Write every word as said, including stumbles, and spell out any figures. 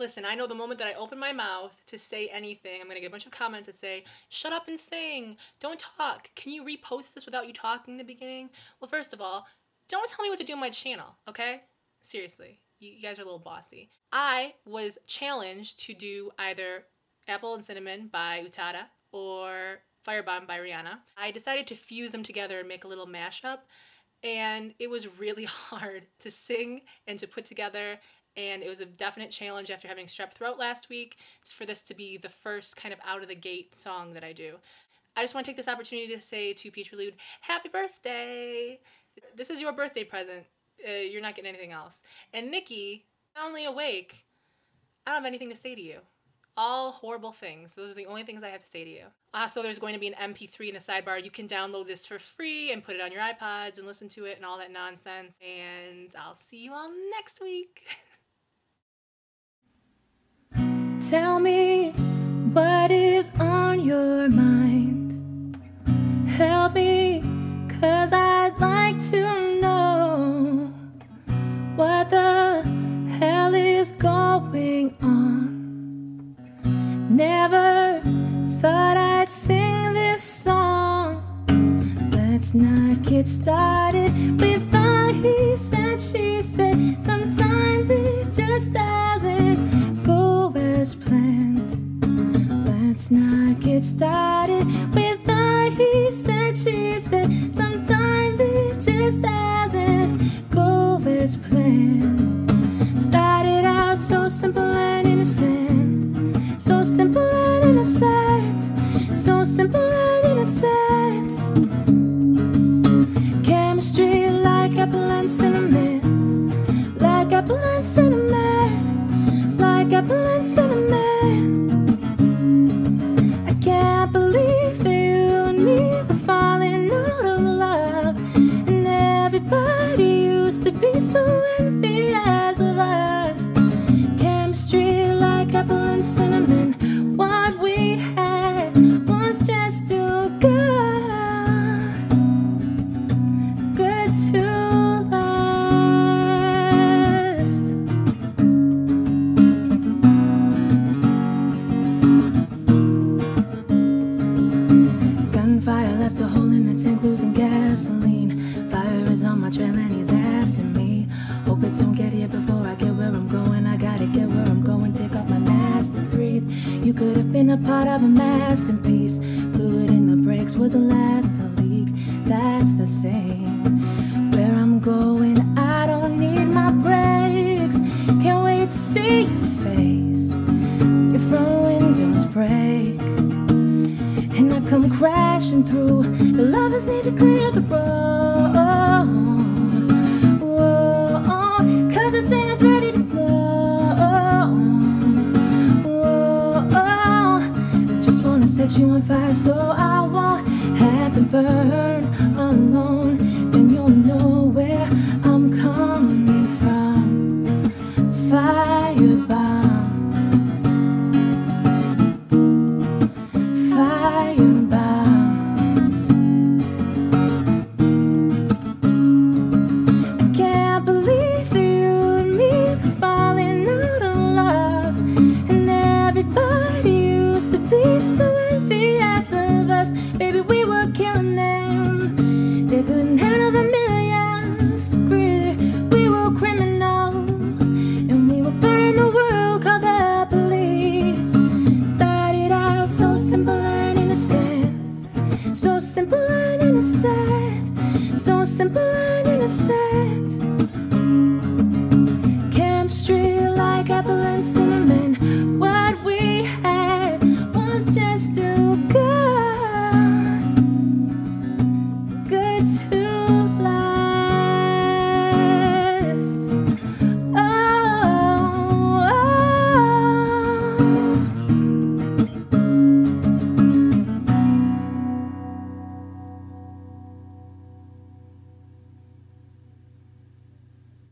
Listen, I know the moment that I open my mouth to say anything, I'm gonna get a bunch of comments that say, shut up and sing, don't talk, can you repost this without you talking in the beginning? Well, first of all, don't tell me what to do on my channel, okay? Seriously, you guys are a little bossy. I was challenged to do either Apple and Cinnamon by Utada or Firebomb by Rihanna. I decided to fuse them together and make a little mashup, and it was really hard to sing and to put together, and it was a definite challenge after having strep throat last week for this to be the first kind of out of the gate song that I do. I just want to take this opportunity to say to Petrilude, happy birthday! This is your birthday present. Uh, you're not getting anything else. And Nikki, only awake, I don't have anything to say to you. All horrible things. Those are the only things I have to say to you. Also, there's going to be an M P three in the sidebar. You can download this for free and put it on your iPods and listen to it and all that nonsense. And I'll see you all next week. Tell me what is on your mind. Help me, 'cause I'd like to know what the hell is going on. Never thought I'd sing this song. Let's not get started with all he said, she said. Sometimes it just doesn't go as planned. Let's not get started with all he said, she said. Sometimes it just doesn't go as planned. Started out so simple and innocent, so simple and innocent, so simple and innocent. Chemistry like apple and cinnamon, like apple and cinnamon, like apple and cinnamon. I can't believe you never falling out of love, and everybody used to be so envious of us. Chemistry like apple and cinnamon. A part of a masterpiece. Fluid in the brakes was the last to leak. That's the thing. Where I'm going, I don't need my brakes. Can't wait to see your face. Your front windows break, and I come crashing through. The lovers need to clear the road. Whoa, 'cause it stands ready to go. Set you on fire so I won't have to burn alone. Then you'll know where I'm coming from. Firebomb, firebomb. I can't believe you and me falling out of love, and everybody used to be so. Baby, we were killing them. They couldn't handle the millions. We were criminals, and we were burning the world. Called the police. Started out so simple and innocent, so simple and innocent, so simple and innocent.